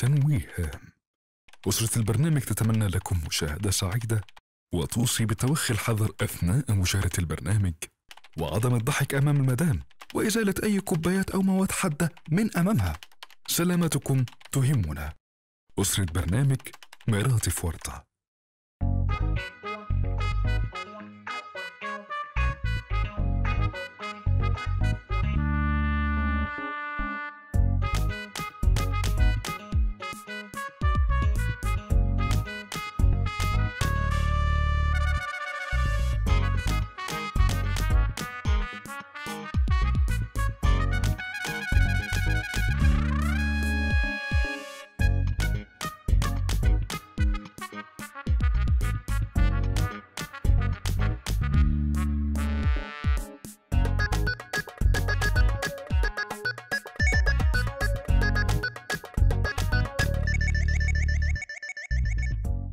تنويه هام. أسرة البرنامج تتمنى لكم مشاهدة سعيدة، وتوصي بتوخي الحذر أثناء مشاهدة البرنامج، وعدم الضحك أمام المدام، وإزالة أي كوبايات أو مواد حادة من أمامها. سلامتكم تهمنا. أسرة برنامج مراتي في ورطة.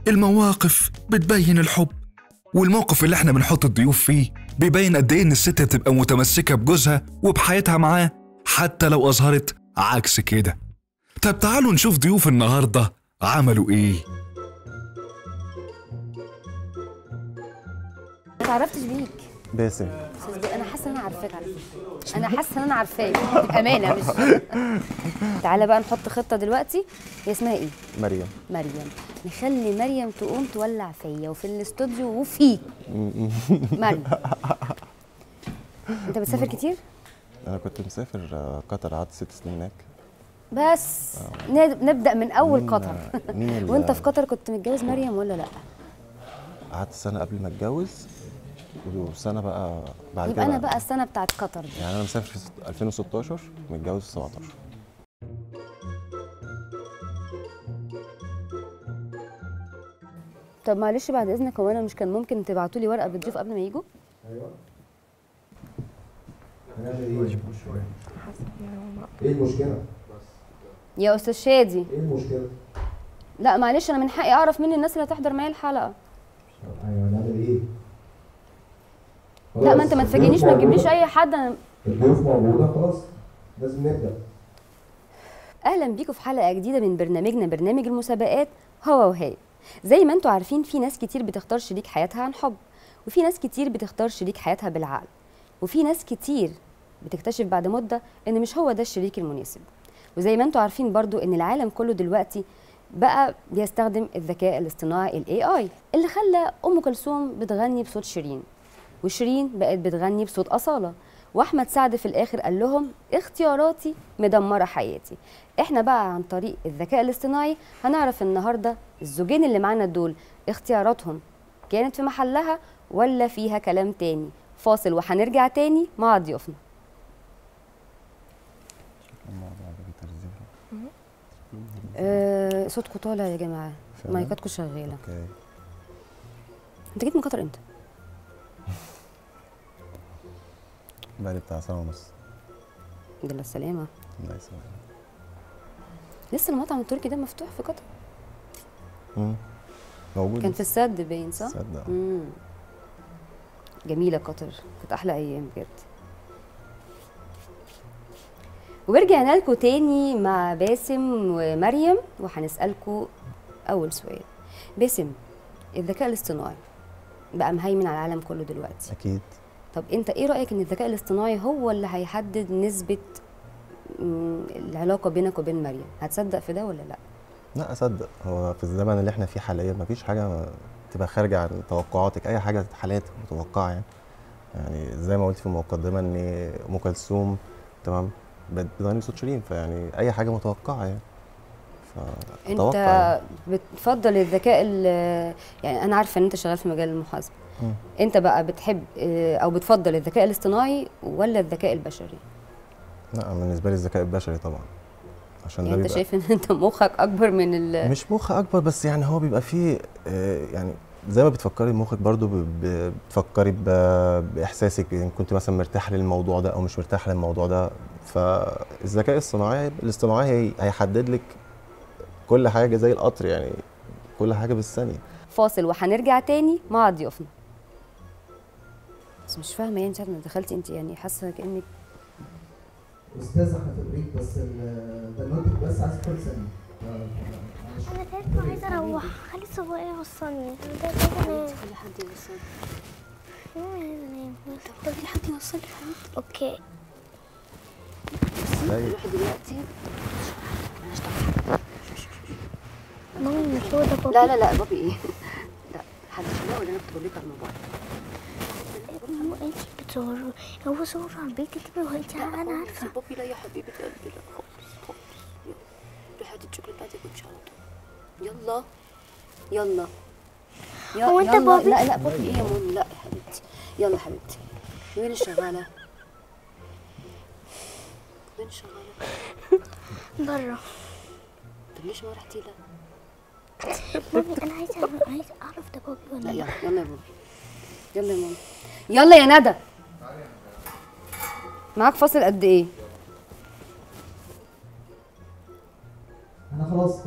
المواقف بتبين الحب، والموقف اللي احنا بنحط الضيوف فيه بيبين قد ايه ان الست بتبقى متمسكه بجوزها وبحياتها معاه، حتى لو اظهرت عكس كده. طب تعالوا نشوف ضيوف النهارده عملوا ايه. ما تعرفتش بيك باسم. انا حاسه ان انا عارفاك على فكره، انا حاسه ان انا عارفاك امانه. مش تعالى بقى نحط خطه دلوقتي. هي اسمها ايه؟ مريم. مريم نخلي مريم تقوم تولع فيا وفي الاستوديو وفيك. مريم انت بتسافر كتير؟ انا كنت مسافر قطر، قعدت 6 سنين هناك. بس نبدا من اول قطر. وانت في قطر كنت متجوز مريم ولا لا؟ قعدت سنه قبل ما اتجوز وسنه بقى بعد كده. يبقى انا بقى السنه بتاعت قطر دي، يعني انا مسافر في 2016 متجوز 17. طب معلش بعد اذنك، هو انا مش كان ممكن تبعتوا لي ورقه بالضيوف قبل ما يجوا؟ ايوه. ايه المشكله؟ يا استاذ شادي ايه المشكله؟ لا معلش انا من حقي اعرف مين الناس اللي هتحضر معايا الحلقه. ايوه نعمل ايه؟ لا ما انت ما تفاجئنيش، ما تجيبليش اي حد. انا الضيوف موجوده خلاص، لازم نبدا. اهلا بيكم في حلقه جديده من برنامجنا، برنامج المسابقات هو وهي. زي ما انتوا عارفين، في ناس كتير بتختار شريك حياتها عن حب، وفي ناس كتير بتختار شريك حياتها بالعقل، وفي ناس كتير بتكتشف بعد مده ان مش هو ده الشريك المناسب. وزي ما انتوا عارفين برضو ان العالم كله دلوقتي بقى بيستخدم الذكاء الاصطناعي ال AI، اللي خلى ام كلثوم بتغني بصوت شيرين، وشيرين بقت بتغني بصوت أصالة، وأحمد سعد في الآخر قال لهم اختياراتي مدمرة حياتي. احنا بقى عن طريق الذكاء الاصطناعي هنعرف النهاردة الزوجين اللي معانا دول اختياراتهم كانت في محلها ولا فيها كلام تاني. فاصل وهنرجع تاني مع ضيوفنا. صوتكم طالع يا جماعة، مايكاتكم شغالة. انت جيت من قطر امتى؟ بقالي بتاع سنة ونص. الحمد لله السلامة. الله يسلمك. لسه المطعم التركي ده مفتوح في قطر؟ موجود. كان في السد باين صح؟ السد. جميلة قطر، كانت أحلى أيام بجد. ورجعنا لكم تاني مع باسم ومريم، وهنسألكم أول سؤال. باسم، الذكاء الاصطناعي بقى مهيمن على العالم كله دلوقتي. أكيد. طب انت ايه رايك ان الذكاء الاصطناعي هو اللي هيحدد نسبه العلاقه بينك وبين مريم؟ هتصدق في ده ولا لا؟ لا اصدق. هو في الزمن اللي احنا فيه حاليا مفيش حاجه تبقى خارجه عن توقعاتك، اي حاجه حالات متوقعه. يعني زي ما قلت في المقدمه ان ام كلثوم تمام بتغني بصوت شيرين، فيعني اي حاجه متوقعه يعني. انت يعني بتفضل الذكاء، يعني انا عارفه ان انت شغال في مجال المحاسبه. انت بقى بتحب او بتفضل الذكاء الاصطناعي ولا الذكاء البشري؟ لا بالنسبه لي الذكاء البشري طبعا، عشان يعني ده انت شايف ان انت مخك اكبر من مش مخ اكبر، بس يعني هو بيبقى فيه يعني زي ما بتفكري مخك برضو بتفكري باحساسك، ان يعني كنت مثلا مرتاح للموضوع ده او مش مرتاح للموضوع ده. فالذكاء الاصطناعي هيحدد لك كل حاجه زي القطر، يعني كل حاجه بالثانيه. فاصل وهنرجع تاني مع ضيوفنا. بس مش فاهمه يعني، ساعه ما دخلتي انت يعني حاسه كانك استاذه هتبريك، بس ده النوتك بس عايز كل ثانيه. انا تعبت وعايزه اروح، خلي السواق يوصلني. انا تعبت، خلي حد يوصلني. انا عايزه انام. طب خلي حد يوصلني يا حبيبتي. اوكي. نروح دلوقتي. مالناش دعوه. ماما سودا بابي. لا لا لا بابي ايه؟ لا محدش يلاقي ولا انا كنت بقول لك على الموبايل. ماما انتي بتصوروا، هو صور على البيت كده وانتي انا عارفه. بابي لا يا حبيبه قلبي لا خالص خالص. روحي هاتي الشوكولاته بتاعتك وامشي على طول. يلا يلا. هو انت بابي؟ لا لا بابي ايه يا ماما؟ لا يا حبيبتي. يلا يا حبيبتي. وين الشغاله؟ وين الشغاله؟ بره. طب ليش ما رحتي لها؟ بابي انا عايزه اعرف ده بابي ولا لا. يلا يا بابي. يلا يا ماما. يلا يا ندى. معاك فاصل قد ايه؟ انا خلاص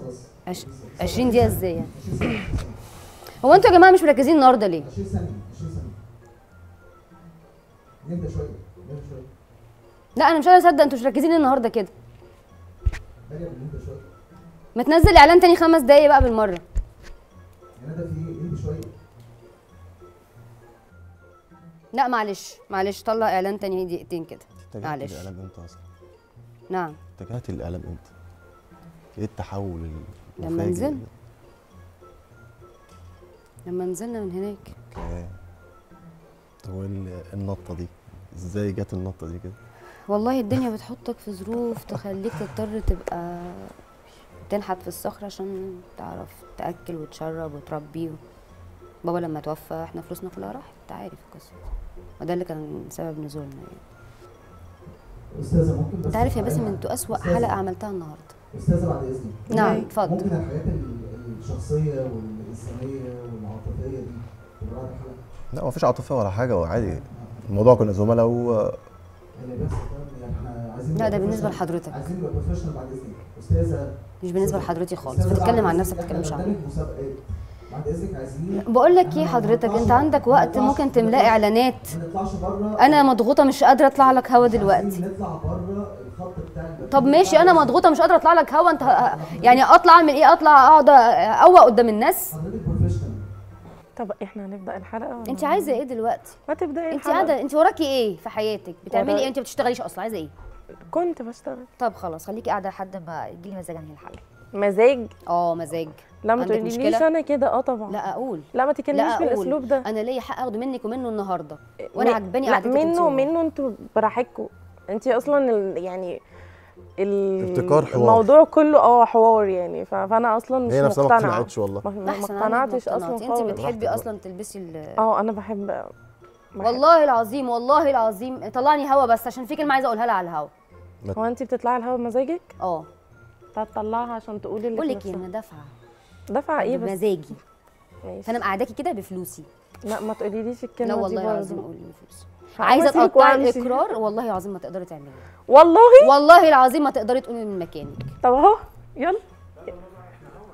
20 دقيقة. ازاي يعني؟ هو انتوا يا جماعة مش مركزين النهارده ليه؟ 20 ثانية 20 ثانية. نبدأ شوية نبدأ شوية. لا أنا مش قادرة أصدق انتوا مش مركزين النهارده كده. ما تنزل إعلان تاني 5 دقايق بقى بالمرة. يا ندى في ايه؟ نبدأ شوية. لا معلش معلش طلع اعلان تاني دقيقتين كده معلش. اتجهت للاعلام امتى اصلا؟ نعم اتجهت للاعلام امتى؟ ايه التحول لما نزلنا من هناك. اوكي طب النطه دي ازاي جت النطه دي كده؟ والله الدنيا بتحطك في ظروف تخليك تضطر تبقى تنحت في الصخره عشان تعرف تاكل وتشرب وتربيه. بابا لما توفى احنا فلوسنا كلها راحت، انت عارف القصه، وده اللي كان سبب نزولنا يعني. استاذه ممكن انت عارف يا باسم انتوا اسوأ حلقه عملتها النهارده. استاذه بعد اذنك. نعم اتفضل. ممكن الحياه الشخصيه والانسانيه والعاطفيه دي تبقى بعد الحلقه؟ لا مفيش عاطفه ولا حاجه، وعادي الموضوع كنا زملاء و لا ده بالنسبه لحضرتك. عايزين نبقى بروفيشنال بعد اذنك استاذه. مش بالنسبه لحضرتك خالص، بتتكلم عن نفسك ما بتتكلمش عنك. بعد اذنك عايزين بقول لك ايه حضرتك، انت عندك وقت ممكن تملأ اعلانات. انا مضغوطه مش قادره اطلع لك هوا دلوقتي. طب ماشي انا مضغوطه مش قادره اطلع لك هوا، انت يعني اطلع اعمل ايه؟ اطلع اقعد اقوى قدام الناس؟ طب احنا هنبدا الحلقه ولا انت عايزه ايه دلوقتي؟ ما تبداي انت قاعده، انت وراكي ايه في حياتك؟ بتعملي ايه؟ انت ما بتشتغليش اصلا، عايزه ايه؟ كنت بشتغل. طب خلاص خليكي قاعده لحد ما يجيلي مزاج انهي الحلقه. مزاج؟ اه مزاج. لا ما تقوليليش انا كده. اه طبعا. لا اقول. لا ما تكلمنيش بالاسلوب ده. انا ليا حق اخد منك ومنه النهارده وانا عجباني قعدتك انتوا. منه ومنه انتوا براحتكم. انت اصلا يعني ابتكار حوار. الموضوع كله حوار يعني، فانا اصلا مش مقتنعه والله. ما اقتنعتش اصلا. انت بتحبي اصلا تلبسي انا بحب والله العظيم. والله العظيم طلعني هوا بس عشان في كلمه عايزه اقولها لها على الهوا. هو انت بتطلعي الهوا بمزاجك؟ اه. هتطلعها عشان تقولي اللي بقول لك ايه. انا دافعه ايه بس؟ بمزاجي. فانا مقعداكي كده بفلوسي. لا ما تقوليليش الكلمه دي. لا والله العظيم اقول بفلوسي. عايزه تقطعي الاقرار والله العظيم ما تقدري تعمليها. والله والله العظيم ما تقدري تقومي من مكانك. طب اهو يلا.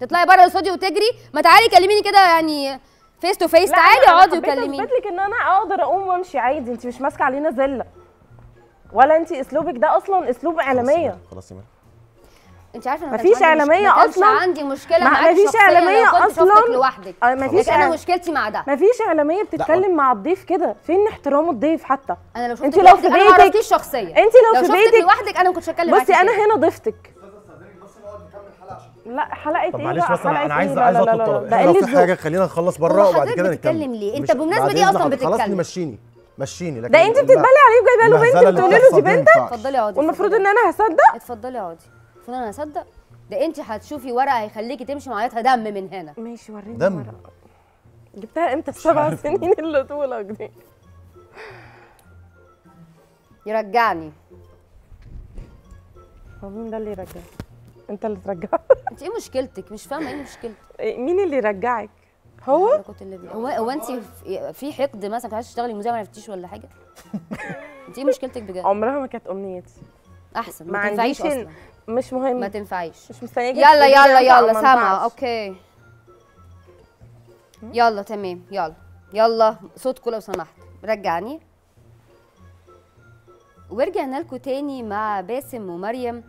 تطلعي بره الاستوديو وتجري. ما تعالي كلميني كده يعني فيس تو فيس. تعالي اقعدي وكلميني. انا حبيت لك ان انا اقدر اقوم وامشي عادي. انت مش ماسكه علينا زله ولا انت اسلوبك ده اصلا اسلوب اعلاميه. خلاص يا مريم انت عارفه انا مفيش اعلاميه اصلا. ما عندي مشكله معاك مفيش اعلاميه اصلا لوحدك. مفيش. انا مشكلتي مع ده مفيش اعلاميه بتتكلم مع الضيف كده. فين احترام الضيف حتى؟ انا لو شفتك لوحدك انا ما عرفتيش شخصيا. انت لو في بيتك لوحدك انا ما كنتش هتكلم معاكي. بصي انا هنا ضيفتك. لا حلقه ايه بقى؟ معلش بس انا عايز اطلب طلب. احنا لو في حاجه خلينا نخلص بره وبعد كده نتكلم. ليه انت بالمناسبه دي اصلا بتتكلم؟ خلاص مشيني مشيني. لكن ده انت بتتبلي عليه وجايبه له بنت بتقولي له دي بنتك. اتفضلي اقعدي. والمفروض ان انا هصدق؟ اتفضلي اقعدي. المفروض انا هصدق؟ ده انت هتشوفي ورقه هيخليكي تمشي معيطها دم من هنا. ماشي وريني ورقه جبتها امتى في 7 سنين اللي طولك دي. يرجعني. هو مين ده اللي يرجعني؟ انت اللي ترجعه. انت ايه مشكلتك؟ مش فاهمه ايه مشكلتك. مين اللي رجعك؟ هو هو انت في حقد مثلا كنت عايزه تشتغلي مذيعه ما عرفتيش ولا حاجه؟ انت ايه مشكلتك بجد؟ عمرها ما كانت امنيتي. احسن ما تنفعيش اصلا. مش مهم، ما تنفعيش، مش مستنيه. يلا يلا يلا سامعه. اوكي يلا تمام. يلا يلا صوتكم لو سمحت. رجعني. ورجعنا لكم تاني مع باسم ومريم.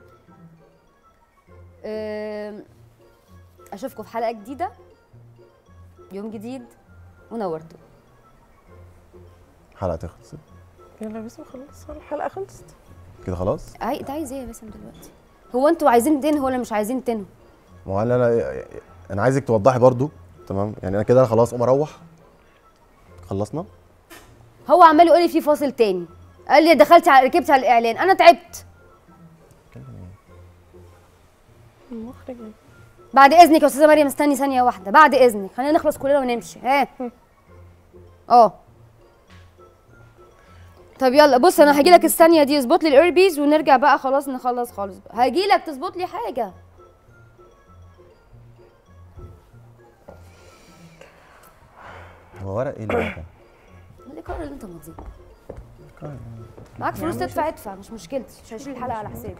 اشوفكم في حلقه جديده، يوم جديد، ونورتوا. الحلقه تخلصت. يلا باسم خلاص الحلقه خلصت كده خلاص. انت عايز ايه يا باسم دلوقتي؟ هو انتوا عايزين تنهوا ولا مش عايزين تنهوا؟ ما هو انا عايزك توضحي برضو. تمام يعني انا كده خلاص قوم اروح. خلصنا. هو عمال يقول لي في فاصل تاني، قال لي دخلتي على ركبتي على الاعلان، انا تعبت. المخرج بعد اذنك يا استاذه مريم، استني ثانيه واحده، بعد اذنك خلينا نخلص كلنا ونمشي. ها طب يلا بص، انا هاجي لك الثانيه دي، اظبط لي الايربيز ونرجع بقى خلاص نخلص خالص بقى. هاجي لك تظبط لي حاجه. هو ورق ايه اللي ده؟ الايجار اللي انت ماضيه. معاك فلوس تدفع ادفع، مش مشكلتي، مش هشيل الحلقه على حسابي.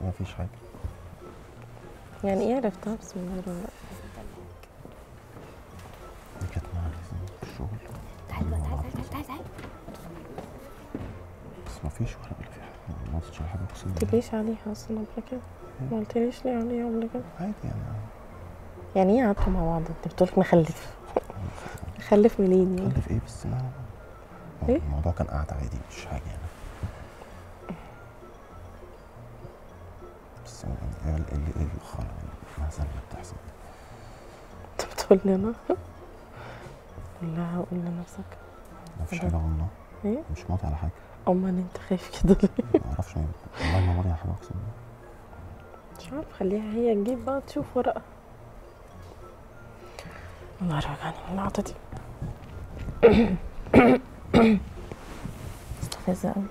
ما فيش حاجه. يعني ايه عرفتها بسم الله الرحمن الرحيم؟ كانت معايا في الشغل. تعال بقى تعال تعال تعال. بس ما فيش ورق ولا في حاجه، ما قصدتش على حاجه اقسم بالله. ما قلتليش عليها اصلا قبل كده. ما قلتليش ليه عليها قبل كده؟ عادي يعني. يعني ايه قعدتوا مع بعض؟ انت بتقولك مخلف. مخلف منين؟ مخلف ايه بس؟ ما ايه؟ الموضوع كان قعد عادي مش حاجه يعني. بس يعني ايه الخرا المهزله اللي بتحصل؟ انت بتقول لنا؟ لا قول لنفسك. مفيش حاجه والله. ايه؟ مش ماضي على حاجه. امال انت خايف كده ليه؟ ما اعرفش والله ما ماضي على حاجه اقسم بالله. مش عارف، خليها هي تجيب بقى تشوف ورقه. والله رجعني من اللقطة دي. مستفزة أوي.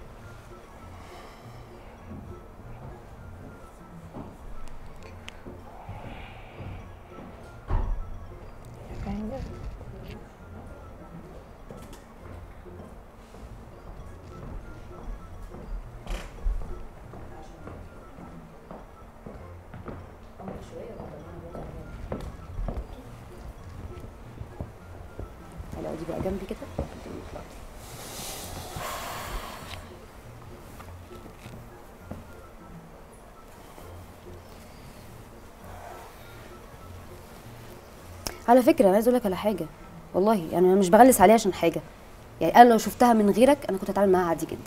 على فكره انا عايز اقول لك على حاجه والله، يعني انا مش بغلس عليها عشان حاجه، يعني انا لو شفتها من غيرك انا كنت هتعامل معاها عادي جدا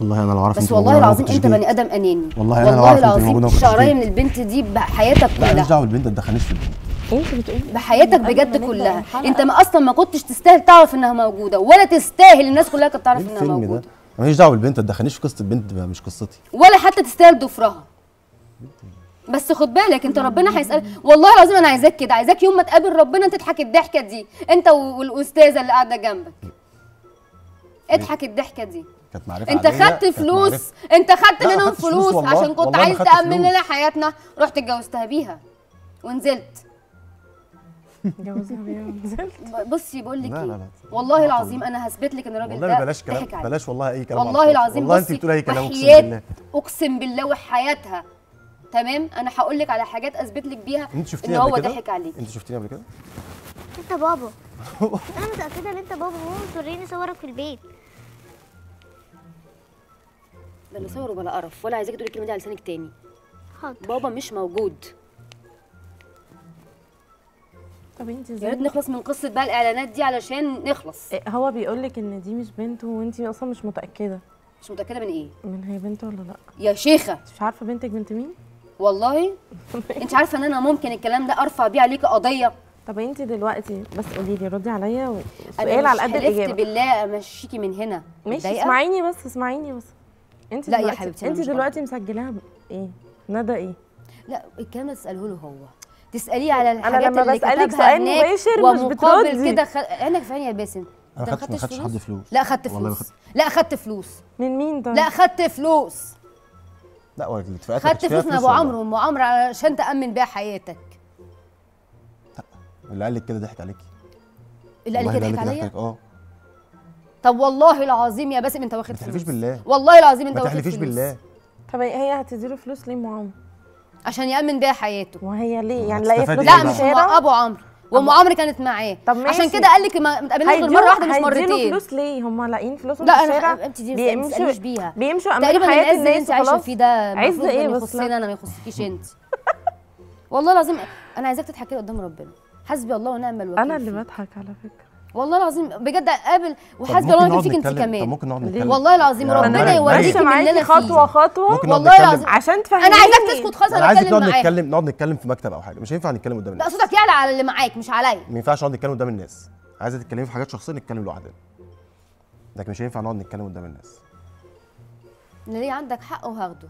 والله. انا لو عارف بس والله العظيم انت بني ادم اناني والله. انا لو عارف العظيم شقرايه من البنت دي بحياتك كلها. ماليش دعوه بالبنت، ما تدخلنيش في البنت. انت بتقول بحياتك بجد كلها، انت ما اصلا ما كنتش تستاهل تعرف انها موجوده، ولا تستاهل الناس كلها كانت تعرف انها موجوده. ماليش دعوه بالبنت، ما تدخلنيش في قصه البنت، مش قصتي ولا حتى تستاهل ضفرها. بس خد بالك انت، ربنا هيسألك والله العظيم. انا عايزاك كده، عايزاك يوم ما تقابل ربنا تضحك الضحكه دي، انت والاستاذه اللي قاعده جنبك. اضحك الضحكه دي. كانت معرفه انت خدت فلوس، انت خدت منهم فلوس عشان كنت عايز تامن لنا حياتنا، رحت اتجوزتها بيها ونزلت. اتجوزتها بيها ونزلت. بصي بقول لك ايه، والله العظيم انا هثبت لك ان الراجل ده بلاش كلام، بلاش والله اي كلام. والله العظيم والله انت بتقولي اي كلام اقسم بالله. اقسم بالله وحياتها. تمام انا هقول لك على حاجات اثبت لك بيها ان هو ضحك عليك. انت شفتيني قبل كده؟ انت بابا. انا متاكده ان انت بابا، هو مصوريني صورك في البيت. بلا صور وبلا قرف، ولا عايزاك تقولي الكلمه دي على لسانك تاني. حاضر. بابا مش موجود. طب انت ازاي؟ يا ريت نخلص من قصه بقى الاعلانات دي علشان نخلص. هو بيقول لك ان دي مش بنته وانت اصلا مش متاكده. مش متاكده من ايه؟ من هي بنته ولا لا؟ يا شيخه مش عارفه بنتك بنت مين؟ والله انت عارفه ان انا ممكن الكلام ده ارفع بيه عليكي قضيه. طب انت دلوقتي بس قولي لي، ردي عليا سؤال على قد الاجابه. انا بالله امشيكي من هنا ماشي. اسمعيني بس، اسمعيني بس. انت لا يا حبيبتي، انت دلوقتي مسجلاها ايه؟ ندى ايه؟ لا الكلام ده تساله له هو، تساليه على الحاجات اللي كتبها. انا لما بسالك سؤال مباشر مش بتردي كده. انا فاهم يا باسم. انا ما خدتش حد فلوس. لا خدت فلوس. لا خدت فلوس. من مين ده؟ لا خدت فلوس. لا ولا الاتفاقات خدت فلوس من ابو عمرو عشان تامن بيها حياتك. لا اللي قال لك كده ضحك عليكي. اللي قال لك كده ضحك عليا؟ اه. طب والله العظيم يا باسم انت واخد فلوس. ما تحلفيش بالله. والله العظيم انت واخد فلوس. ما تحلفيش بالله. طب هي هتديله فلوس ليه ام عمرو؟ عشان يامن بيها حياته. وهي ليه؟ يعني لاقي فلوس؟ لا مش ابو عمرو. وام عمرو كانت معاه عشان كده قال لك ما تقابلناش غير مره واحده مش مرتين. هيديله فلوس ليه؟ هم لاقيين فلوسهم في الشارع بيمشوا امام حياه الناس وخلاص. ده عايز ايه بس؟ انا ما يخصكيش انت. والله العظيم انا عايزاك تضحكي قدام ربنا. حسبي الله ونعم الوكيل. انا اللي بضحك على فكره والله العظيم بجد. قابل وحسبي الله ونعم فيك انت كمان. ممكن نقعد نتكلم والله العظيم ربنا يوريكي مننا خطوه خطوه والله العظيم عشان تفهميني. انا عايزاك تسكت خالص. انا عايزك نقعد نتكلم في مكتب او حاجه. مش هينفع نتكلم قدام الناس. لا صوتك يعلى على اللي معاك مش عليا. ما ينفعش نقعد نتكلم قدام الناس. عايزه تتكلمي في حاجات شخصيه نتكلم لوحدنا، لكن مش هينفع نقعد نتكلم قدام الناس. انا ليه عندك حق وهاخده.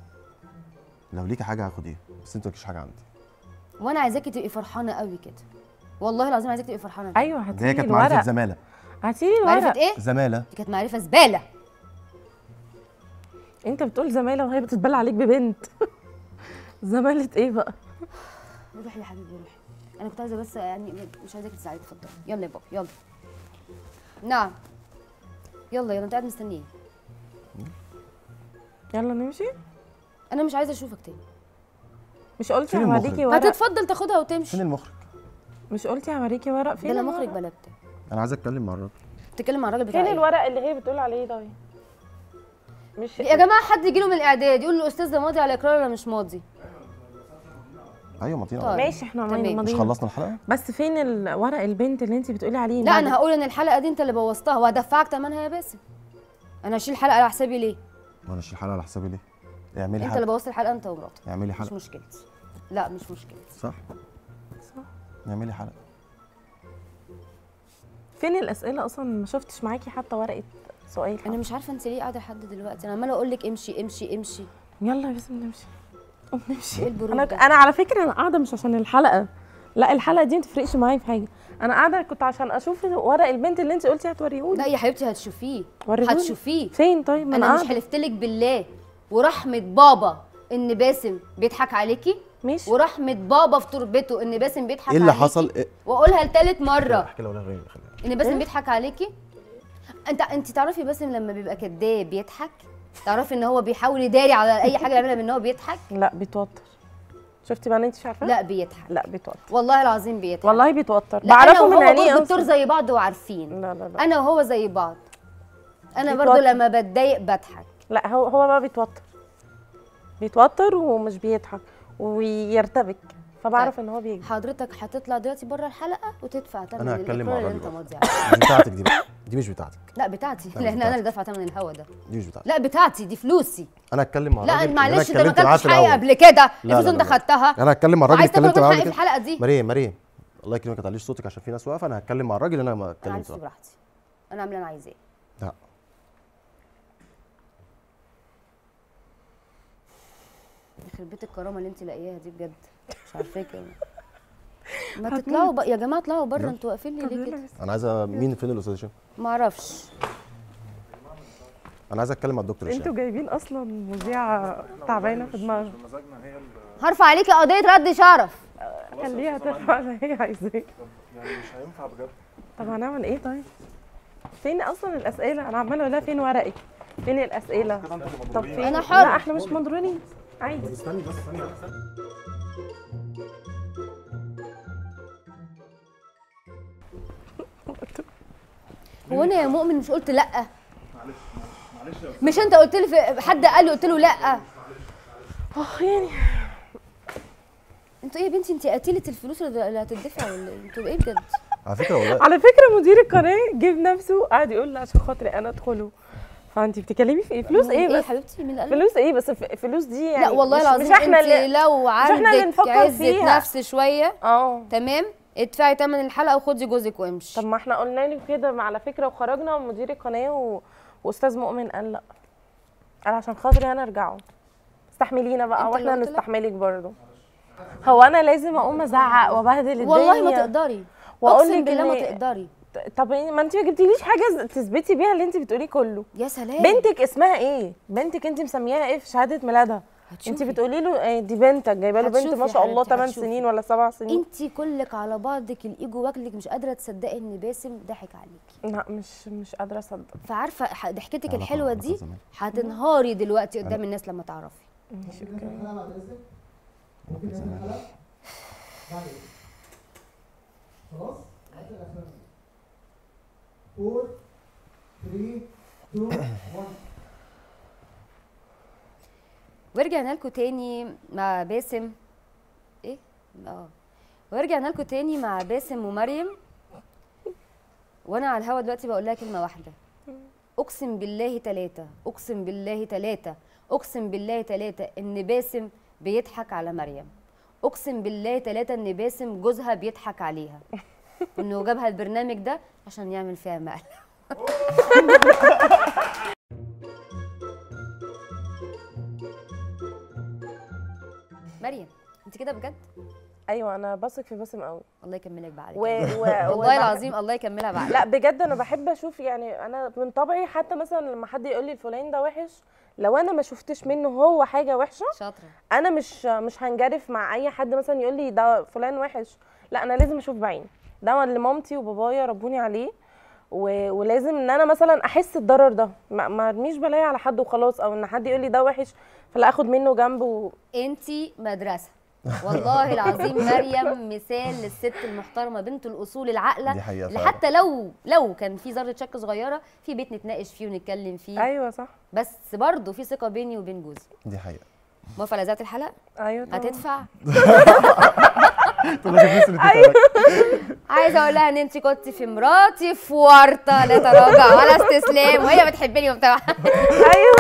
لو ليكي حاجه هاخديها بس انت مالكيش حاجه عندي. وانا عايزاكي تبقي فرحانه قوي كده والله العظيم. عايزاك تبقي فرحانه. ايوه هتيجي. هي كانت معرفه زماله. هتيجي معرفه ايه؟ زماله. دي كانت معرفه زباله. انت بتقول زماله وهي بتتبلى عليك ببنت. زماله ايه بقى؟ روحي يا حبيبي روحي. انا كنت عايزه بس يعني مش عايزاك تزعلي. اتفضلي يلا يا بابا يلا. نعم يلا يلا. انت قاعد مستنيه. يلا نمشي. انا مش عايزه اشوفك تاني. مش قلت هوريكي ورق؟ هتتفضل تاخدها وتمشي. فين المخرج؟ مش قلتي هوريكي ورق؟ فين ده؟ انا مخرج بلدتك. انا عايزه اتكلم مع الراجل. تتكلم مع الراجل بتاعي. فين الورق اللي هي بتقول عليه ده؟ مش يا جماعه حد يجي له من الاعداد يقول له استاذ ده ماضي على اقرار ولا مش ماضي؟ ايوه ماضيين. طيب ماشي احنا ماضيين. مش خلصنا الحلقه؟ بس فين الورق البنت اللي انت بتقولي عليه؟ لا انا هقول ان الحلقه دي انت اللي بوظتها وهدفعك ثمنها يا باسم. انا هشيل الحلقه على حسابي ليه؟ وانا هشيل الحلقه على حسابي ليه؟ اعملي حلقه. انت اللي بوظت الحلقه انت ومراتك. اعملي حلقه. مش مشكلتي. لا مش مشكلتي. صح صح. نعملي حلقه. فين الاسئله اصلا؟ ما شفتش معاكي حتى ورقه سؤال. انا مش عارفه انت ليه قاعده لحد دلوقتي. انا عماله اقول لك امشي امشي امشي. يلا يا باسم نمشي. قوم نمشي. انا على فكره انا قاعده مش عشان الحلقه. لا الحلقه دي ما تفرقش معايا في حاجه. انا قاعده كنت عشان اشوف ورق البنت اللي انت قلتي هتوريهولي. لا يا حبيبتي هتشوفيه. هتشوفيه فين؟ طيب ما انا مش حلفت لك بالله ورحمه بابا ان باسم بيضحك عليكي. ماشي. ورحمه بابا في تربته ان باسم بيضحك عليكي. ايه اللي حصل؟ واقولها لثالث مره ان باسم بيضحك عليكي. انت تعرفي باسم لما بيبقى كذاب بيضحك. تعرفي ان هو بيحاول يداري على اي حاجه يعملها بان هو بيضحك. لا بيتوتر. شفتي بقى انت مش عارفه. لا بيضحك. لا بيتوتر والله العظيم. بيضحك والله بيتوتر. بعرفه من عينيه. الدكتور زي بعض وعارفين. لا لا لا. انا وهو زي بعض. انا برضو لما بتضايق بضحك. لا هو بقى بيتوتر ومش بيضحك ويرتبك. فبعرف طيب. ان هو بيجي. حضرتك هتطلع دلوقتي بره الحلقه وتدفع ثمن القرار اللي انت ماضي عليه. بتاعتك دي بقى. دي مش بتاعتك. لا بتاعتي. لا انا اللي دافعه ثمن الهوا ده. دي مش بتاعتي. لا بتاعتي دي فلوسي. انا هتكلم مع الراجل. لا معلش انت ما كنتش حقيقي قبل كده. الفلوس انت خدتها. انا هتكلم مع الراجل. اتكلمت معاه في الحلقه دي. مريم الله يكرمك ما تعليش صوتك عشان في ناس واقفه. انا هتكلم مع الراجل. انا ما اتكلمتش. انا براحتي. انا عامله انا عايزاه. لا يخرب بيت الكرامه اللي انت لاقياها دي بجد. مش عارفه كده. ما تطلعوا يا جماعه اطلعوا بره. انتوا واقفين ليه كده؟ انا عايزه مين فين الاستاذ هشام؟ ما اعرفش. انا عايزه اتكلم مع الدكتور هشام. انتوا جايبين اصلا مذيعه تعبانه في دماغها. هرفع عليكي قضيه رد شرف. خليها ترفع زي هي عايزاه. يعني مش هينفع بجد. طب هنعمل ايه طيب؟ فين اصلا الاسئله؟ انا عماله اقول لها فين ورقك؟ فين الاسئله؟ طب فين؟ انا حر. لا احنا مش مضرورين. عادي. استني بس هو انا يا مؤمن مش قلت لا؟ معلش مش انت قلت لي في حد قال لي قلت له لا؟ اه يعني انتوا ايه يا بنتي؟ انت قتيله الفلوس اللي هتدفع ولا انتوا ايه بجد؟ على فكره والله على فكره مدير القناه جيب نفسه قاعد يقول لا عشان خاطري انا ادخله. فانت بتتكلمي في ايه؟ فلوس ايه بس؟ يا حبيبتي من قلبك فلوس ايه بس؟ الفلوس دي يعني لا والله العظيم انت لو عندك عزه نفس شويه اه تمام ادفعي ثمن الحلقه وخدي جوزك وامشي. طب ما احنا قلنا له كده على فكره وخرجنا ومدير القناه واستاذ مؤمن قال لا. قال عشان خاطري انا ارجعه. استحملينا بقى واحنا نستحملك برضه. هو انا لازم اقوم ازعق وابهدل الدنيا؟ والله ما تقدري. واقول لك لا ما تقدري. طب ما انت ما جبتيليش حاجه تثبتي بيها اللي انت بتقوليه كله. يا سلام. بنتك اسمها ايه؟ بنتك انت مسمياها ايه في شهاده ميلادها؟ انت بتقولي له دي بنتك جايبه له بنت ما شاء الله 8 سنين ولا 7 سنين. انت كلك على بعضك الايجو واكلك، مش قادره تصدقي ان باسم ضحك عليكي. لا مش قادره اصدق. فعارفه ضحكتك الحلوه دي هتنهاري دلوقتي قدام الناس لما تعرفي. شكرا. خلاص 4 3 2 1 ورجعنا لكم تاني مع باسم. ايه؟ ورجعنا لكم تاني مع باسم ومريم. وانا على الهوا دلوقتي بقول لها كلمه واحده، اقسم بالله 3، اقسم بالله 3، اقسم بالله 3 ان باسم بيضحك على مريم، اقسم بالله 3 ان باسم جوزها بيضحك عليها، وانه جابها البرنامج ده عشان يعمل فيها مقلب. مريم انت كده بجد؟ ايوه انا بثق في باسم قوي. الله يكملك بعد والله العظيم الله يكملها بعد. لا بجد انا بحب اشوف، يعني انا من طبعي حتى مثلا لما حد يقول لي الفلان ده وحش، لو انا ما شفتش منه هو حاجه وحشه شاطره، انا مش هنجرف مع اي حد مثلا يقول لي ده فلان وحش، لا انا لازم اشوف بعيني. ده اللي مامتي وبابايا ربوني عليه، ولازم ان انا مثلا احس الضرر ده، ما ارميش بلايا على حد وخلاص، او ان حد يقول لي ده وحش فلا اخد منه جنب. انتي مدرسه والله العظيم. مريم مثال للست المحترمه بنت الاصول العاقله، اللي حتى لو كان في ذره شك صغيره في بيت نتناقش فيه ونتكلم فيه. ايوه صح، بس برضه في ثقه بيني وبين جوزي. دي حقيقه. موافقه على ذات الحلقه؟ ايوه طبعا. هتدفع؟ عايزه اقول لها ان انت كنت في مراتي في ورطه، لا تراجع ولا استسلام، وهي بتحبني وبتاع. ايوه